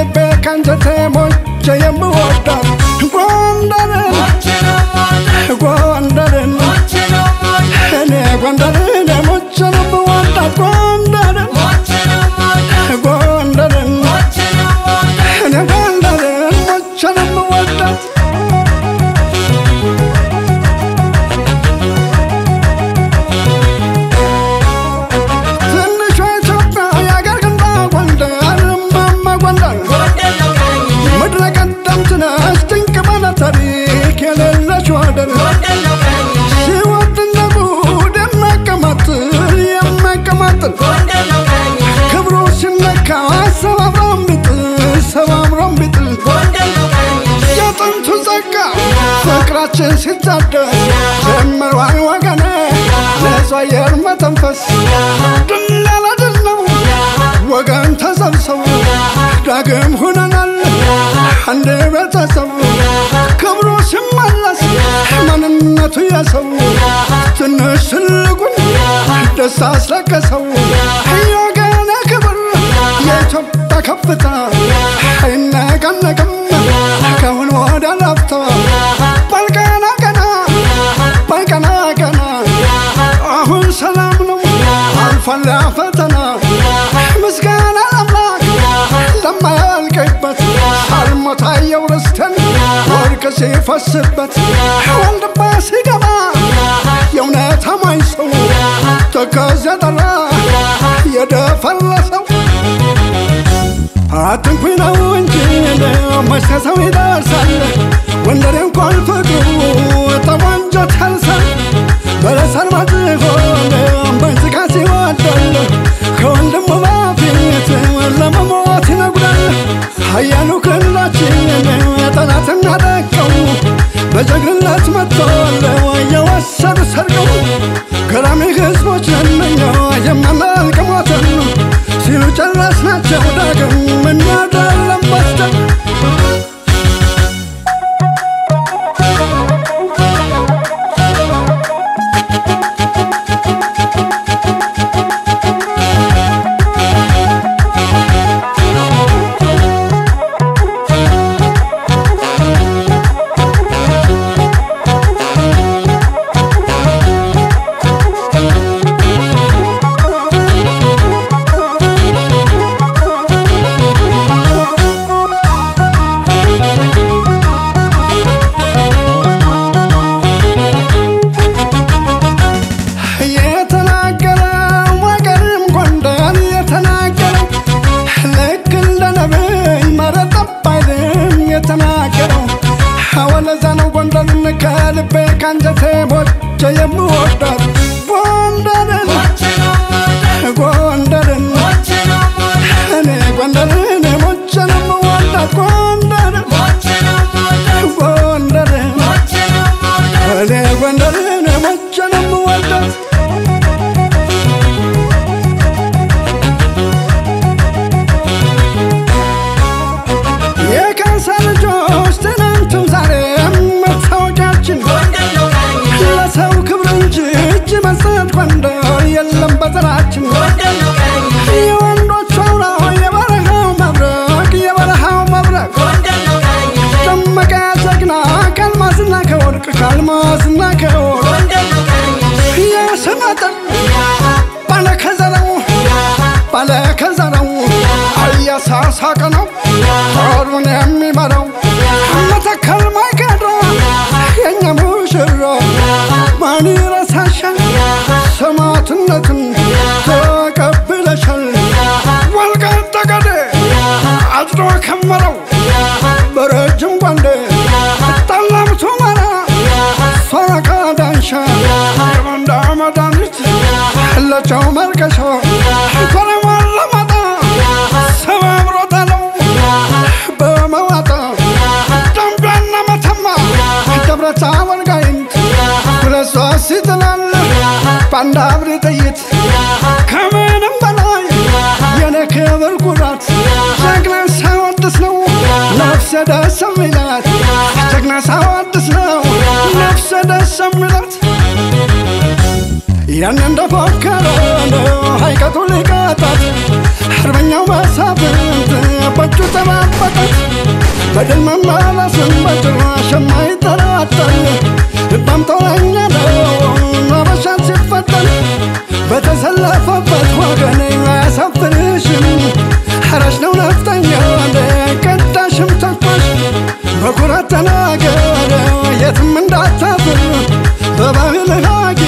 and back and the time on Jayam water. Wandering, and I wandering, I'm much of the water. Wandering, and I wandering, much of the water. Fassebat wal dabas gaba yawna tamay saw takazatara yadafallasaw atunqina wanjina masasawidarsal wandaren qalfatu tawanja talsal balasarmatego ambansikasi wadal kawndam mafiyat wallamamawatina gudal hayanu kallachina tanatan hadakau በጀግንነት መጥቷል የወሰዱ ሰርገው ገራሚ ህዝቦች ነነው የማመልከማቸው ሲሉ ጨረስናቸው ዳግም እናዳለም በስተን Irananda Bocarano, I got only got that. Harbanya was happened, but to the Batat. But in my mother's and Batrash and my Taratan, the Bamtoranga, never chance it for them. But as a laugh of that wagon, I have finished him. Harash no left and yonder, can't dash him to push. Bakuratanaga, yet Mandata, the Babilaghi.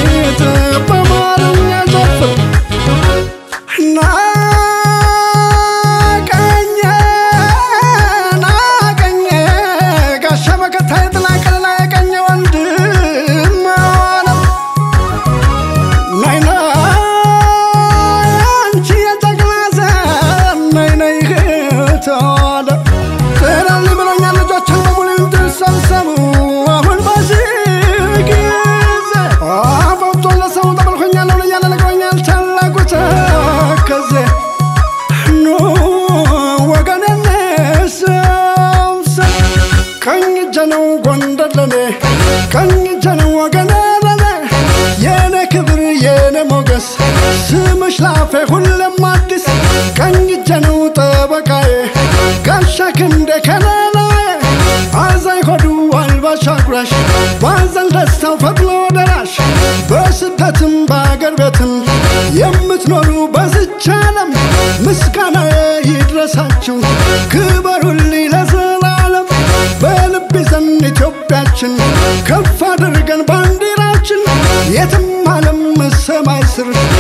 Come father, again, bandirachen. Yet, madam, Mr.